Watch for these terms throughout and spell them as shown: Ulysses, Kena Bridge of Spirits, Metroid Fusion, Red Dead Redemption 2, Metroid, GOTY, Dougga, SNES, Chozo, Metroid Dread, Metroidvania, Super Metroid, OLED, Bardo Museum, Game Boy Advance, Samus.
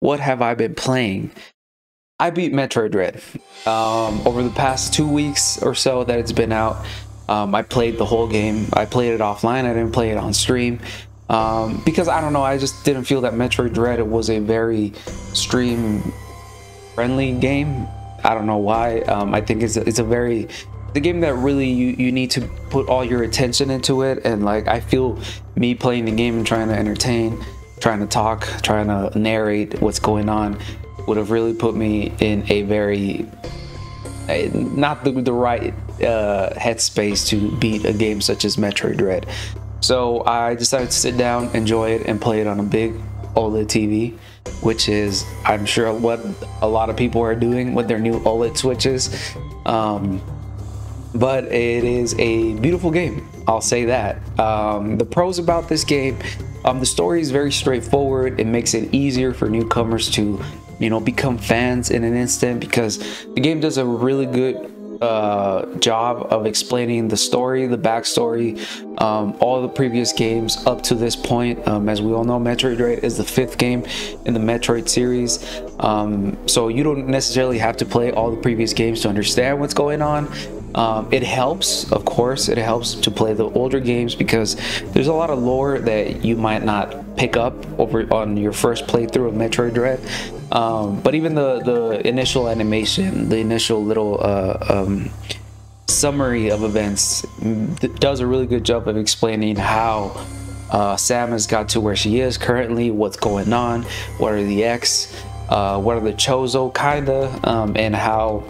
what have I been playing? I beat Metroid Dread. Over the past 2 weeks or so that it's been out, I played the whole game. I played it offline. I didn't play it on stream because I don't know. I just didn't feel that Metroid Dread was a very stream-friendly game. I don't know why. I think it's a very the game that really you need to put all your attention into it. And like I feel me playing the game and trying to entertain, trying to talk, trying to narrate what's going on would have really put me in a very not the right headspace to beat a game such as Metroid Dread. So I decided to sit down, enjoy it, and play it on a big OLED TV, which is, I'm sure, what a lot of people are doing with their new OLED switches. But it is a beautiful game, I'll say that. The pros about this game, the story is very straightforward. It makes it easier for newcomers to, you know, become fans in an instant because the game does a really good job of explaining the story, the backstory, all the previous games up to this point. As we all know, Metroid Dread is the 5th game in the Metroid series, so you don't necessarily have to play all the previous games to understand what's going on. It helps, of course, it helps to play the older games because there's a lot of lore that you might not pick up over on your first playthrough of Metroid Dread. But even the initial animation, the initial little summary of events does a really good job of explaining how Samus got to where she is currently, what's going on, what are the X, what are the Chozo, kinda, and how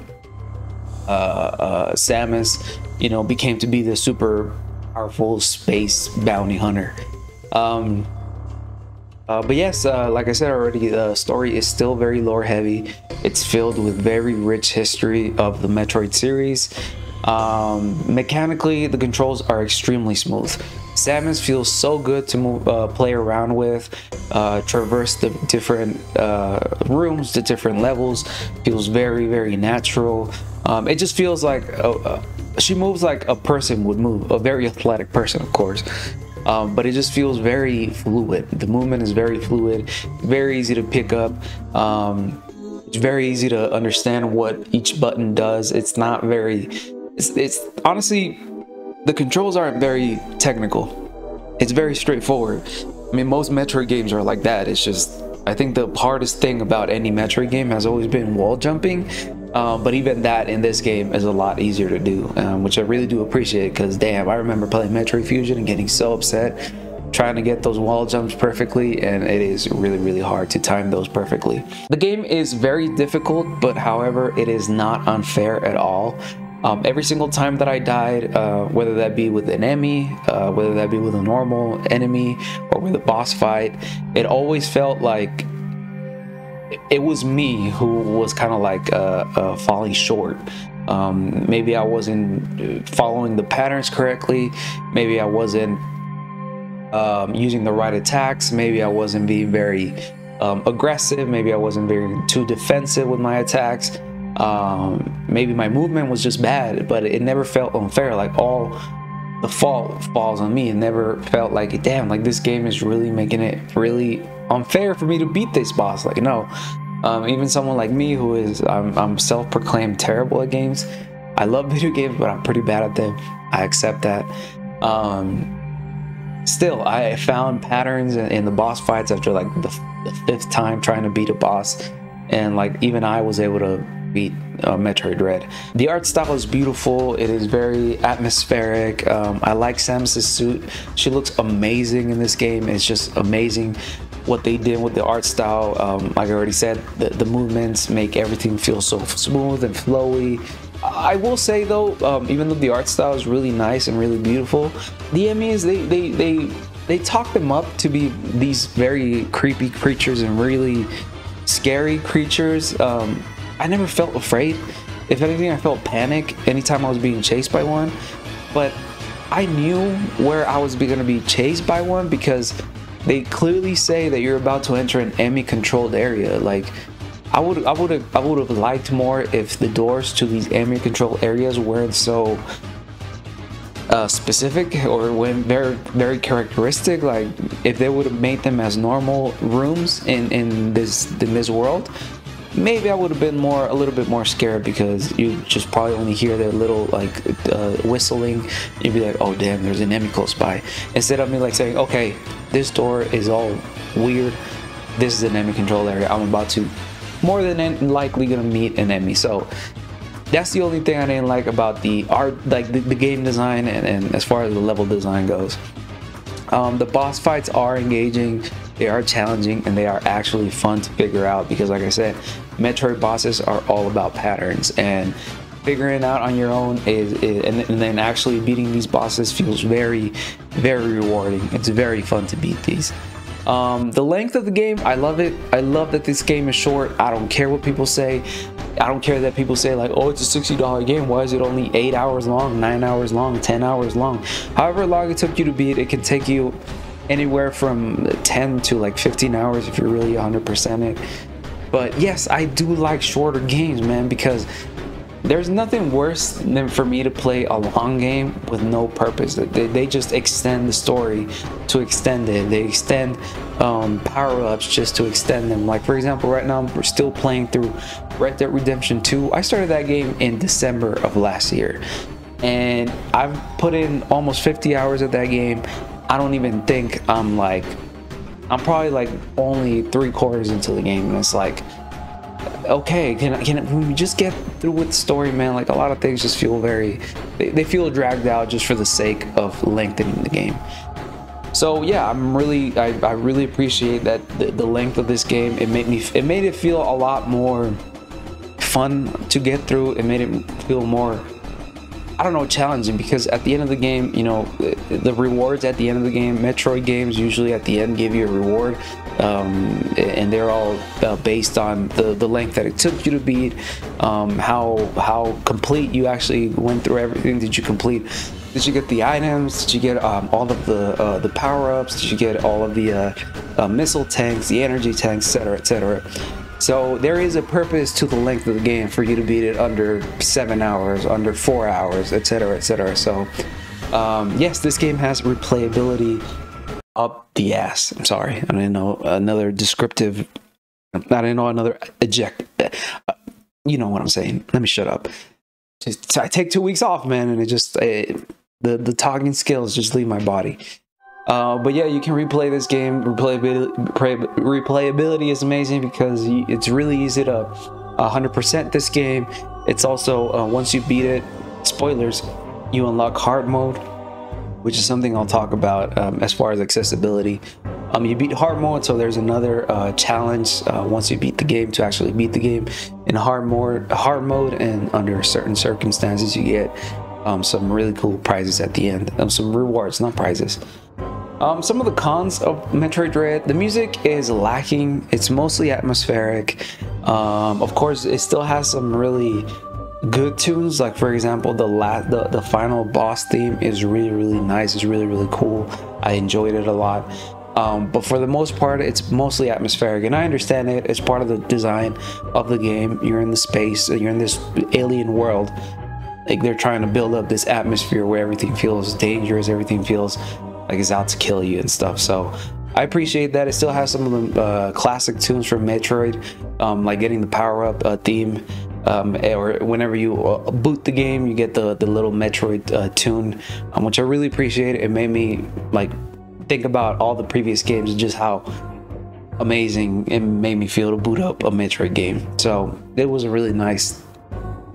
Samus, you know, became to be the super powerful space bounty hunter. But yes, like I said already, the story is still very lore heavy. It's filled with very rich history of the Metroid series. Mechanically, the controls are extremely smooth. Samus feels so good to move, play around with, traverse the different rooms, the different levels. Feels very, very natural. It just feels like she moves like a person would move, a very athletic person, of course. But it just feels very fluid. The movement is very fluid, very easy to pick up. It's very easy to understand what each button does. It's not very, it's honestly, the controls aren't very technical. It's very straightforward. I mean, most Metroid games are like that. It's just, I think the hardest thing about any Metroid game has always been wall jumping. But even that in this game is a lot easier to do, which I really do appreciate because, damn, I remember playing Metroid Fusion and getting so upset trying to get those wall jumps perfectly, and it is really, really hard to time those perfectly. The game is very difficult, but however, it is not unfair at all. Every single time that I died, whether that be with an enemy, whether that be with a normal enemy, or with a boss fight, it always felt like it was me who was kind of like falling short. Maybe I wasn't following the patterns correctly. Maybe I wasn't using the right attacks. Maybe I wasn't being very aggressive. Maybe I wasn't being too defensive with my attacks. Maybe my movement was just bad, but it never felt unfair. Like all the fault falls on me. It never felt like, damn, like this game is really making it really unfair for me to beat this boss. Like, no, even someone like me who is I'm self-proclaimed terrible at games. I love video games, but I'm pretty bad at them. I accept that. Still, I found patterns in the boss fights after like the 5th time trying to beat a boss, and like even I was able to beat Metroid Dread. The art style is beautiful. It is very atmospheric. I like Samus's suit. She looks amazing in this game. It's just amazing what they did with the art style. Like I already said, the movements make everything feel so smooth and flowy. I will say though, even though the art style is really nice and really beautiful, the enemies, they talk them up to be these very creepy creatures and really scary creatures. I never felt afraid. If anything, I felt panic anytime I was being chased by one, but I knew where I was gonna be chased by one because they clearly say that you're about to enter an enemy-controlled area. Like, I would have liked more if the doors to these enemy-controlled areas weren't so specific or very characteristic. Like if they would have made them as normal rooms in this world, maybe I would have been a little bit more scared, because you just probably only hear their little like whistling. You'd be like, oh damn, there's an enemy close by. Instead of me like saying, okay, this door is all weird. This is an enemy control area. I'm about to more than likely gonna meet an enemy. So that's the only thing I didn't like about the art, like the game design, and as far as the level design goes. The boss fights are engaging, they are challenging, and they are actually fun to figure out, because like I said, Metroid bosses are all about patterns, and figuring out on your own and then actually beating these bosses feels very, very rewarding. It's very fun to beat these. The length of the game, I love it. I love that this game is short. I don't care what people say. I don't care that people say like, oh, it's a $60 game. Why is it only 8 hours long, 9 hours long, 10 hours long? However long it took you to beat, it can take you anywhere from 10 to like 15 hours if you're really 100% it. But yes, I do like shorter games, man, because there's nothing worse than for me to play a long game with no purpose. They just extend the story to extend it. They extend power-ups just to extend them. Like, for example, right now we're still playing through Red Dead Redemption 2. I started that game in December of last year, and I've put in almost 50 hours of that game. I don't even think I'm probably like only 3/4 into the game, and it's like, okay, can we just get through with the story, man? Like, a lot of things just feel they feel dragged out just for the sake of lengthening the game. So yeah, I really appreciate that the length of this game. It made it feel a lot more fun to get through. It made it feel more, I don't know, challenging, because at the end of the game, you know, the rewards at the end of the game, Metroid games usually at the end give you a reward, and they're all based on the length that it took you to beat, how complete you actually went through everything. Did you complete? Did you get the items? Did you get all of the power-ups? Did you get all of the missile tanks, the energy tanks, etc., etc.? So there is a purpose to the length of the game for you to beat it under 7 hours, under 4 hours, etc., etc. So yes, this game has replayability up the ass. I'm sorry, I didn't know another descriptive. I didn't know another eject. You know what I'm saying? Let me shut up. Just, I take 2 weeks off, man, and it just the talking skills just leave my body. But yeah, you can replay this game. Replayability is amazing because it's really easy to 100% this game. It's also, once you beat it, spoilers, you unlock hard mode, which is something I'll talk about as far as accessibility. You beat hard mode, so there's another challenge once you beat the game to actually beat the game in hard mode, and under certain circumstances you get some really cool prizes at the end, some rewards, not prizes. Some of the cons of Metroid Dread: the music is lacking. It's mostly atmospheric. Of course, it still has some really good tunes. Like, for example, the final boss theme is really, really nice. It's really, really cool. I enjoyed it a lot. But for the most part, it's mostly atmospheric, and I understand it. It's part of the design of the game. You're in the space. You're in this alien world. Like, they're trying to build up this atmosphere where everything feels dangerous. Everything feels like it's out to kill you and stuff. So I appreciate that. It still has some of the classic tunes from Metroid, like getting the power-up theme, or whenever you boot the game, you get the little Metroid tune, which I really appreciate. It made me like think about all the previous games and just how amazing it made me feel to boot up a Metroid game. So it was a really nice,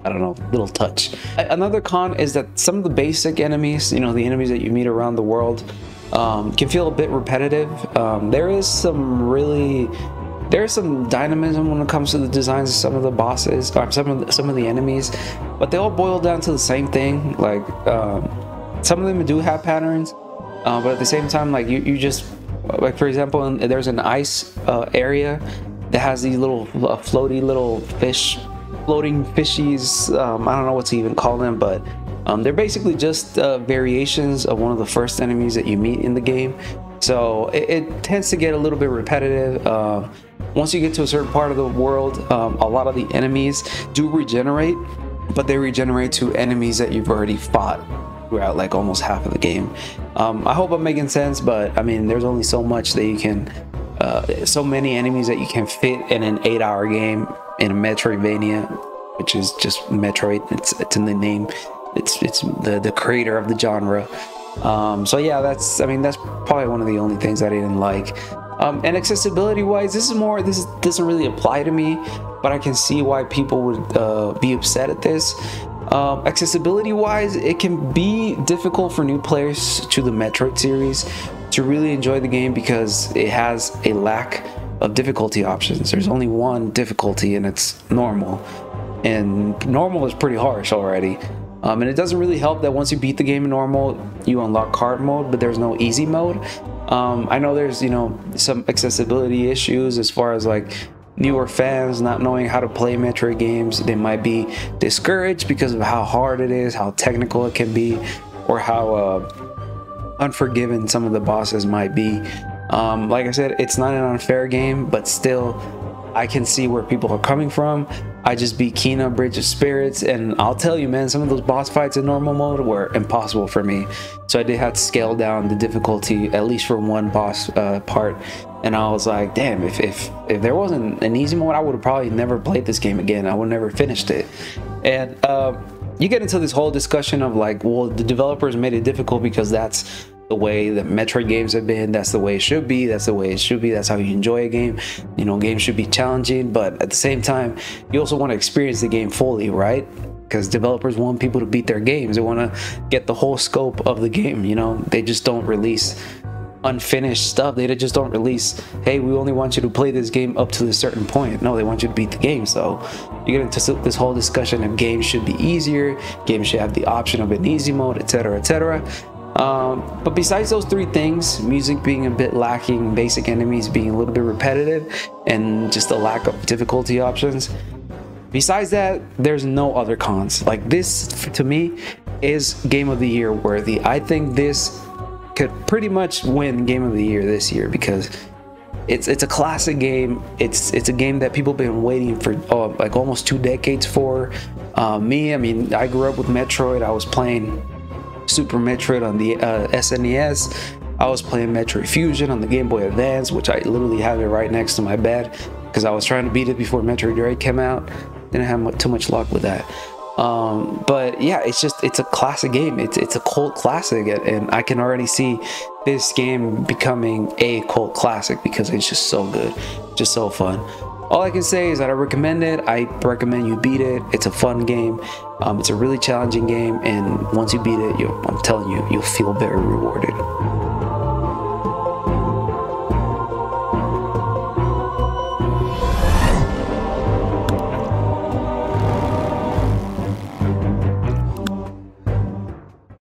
I don't know, little touch. Another con is that some of the basic enemies, you know, the enemies that you meet around the world, can feel a bit repetitive. There is some dynamism when it comes to the designs of some of the bosses, or some of the enemies, but they all boil down to the same thing. Like, some of them do have patterns, but at the same time, like you just, like, for example, there's an ice area that has these little floaty little fish. Floating fishies, I don't know what to even call them, but they're basically just variations of one of the first enemies that you meet in the game. So it tends to get a little bit repetitive. Once you get to a certain part of the world, a lot of the enemies do regenerate, but they regenerate to enemies that you've already fought throughout like almost half of the game. I hope I'm making sense, but I mean, there's only so much that you can, so many enemies that you can fit in an 8-hour game in a Metroidvania, which is just Metroid. It's in the name. It's the creator of the genre. So yeah, that's, I mean, that's probably one of the only things I didn't like. And accessibility wise, this doesn't really apply to me, but I can see why people would be upset at this. Accessibility wise, it can be difficult for new players to the Metroid series to really enjoy the game because it has a lack of difficulty options. There's only one difficulty and it's normal, and normal is pretty harsh already. And it doesn't really help that once you beat the game in normal, you unlock hard mode, but there's no easy mode. I know there's, you know, some accessibility issues as far as like newer fans not knowing how to play Metroid games. They might be discouraged because of how hard it is, how technical it can be, or how unforgiving some of the bosses might be. Like I said, it's not an unfair game, but still, I can see where people are coming from. I just beat Kena Bridge of Spirits, and I'll tell you, man, some of those boss fights in normal mode were impossible for me. So I did have to scale down the difficulty, at least for one boss part. And I was like, damn, if there wasn't an easy mode, I would have probably never played this game again. I would have never finished it. And you get into this whole discussion of like, well, the developers made it difficult because that's the way that Metroid games have been, that's the way it should be, that's the way it should be, that's how you enjoy a game. You know, games should be challenging, but at the same time, you also want to experience the game fully, right? Because developers want people to beat their games. They want to get the whole scope of the game, you know? They just don't release unfinished stuff. They just don't release, hey, we only want you to play this game up to a certain point. No, they want you to beat the game. So you get into this whole discussion of games should be easier, games should have the option of an easy mode, etc., etc. But besides those three things, music being a bit lacking, basic enemies being a little bit repetitive, and just the lack of difficulty options, besides that, there's no other cons. Like, this to me is Game of the Year worthy. I think this could pretty much win Game of the Year this year because it's a classic game. It's a game that people have been waiting for like almost 2 decades for. Me, I mean, I grew up with Metroid. I was playing Super Metroid on the SNES. I was playing Metroid Fusion on the Game Boy Advance, which I literally have it right next to my bed because I was trying to beat it before Metroid Dread came out. Didn't have too much luck with that. But yeah, it's a classic game. It's a cult classic, and I can already see this game becoming a cult classic because it's just so good, just so fun. All I can say is that I recommend it. I recommend you beat it. It's a fun game. It's a really challenging game, and once you beat it, I'm telling you, you'll feel very rewarded.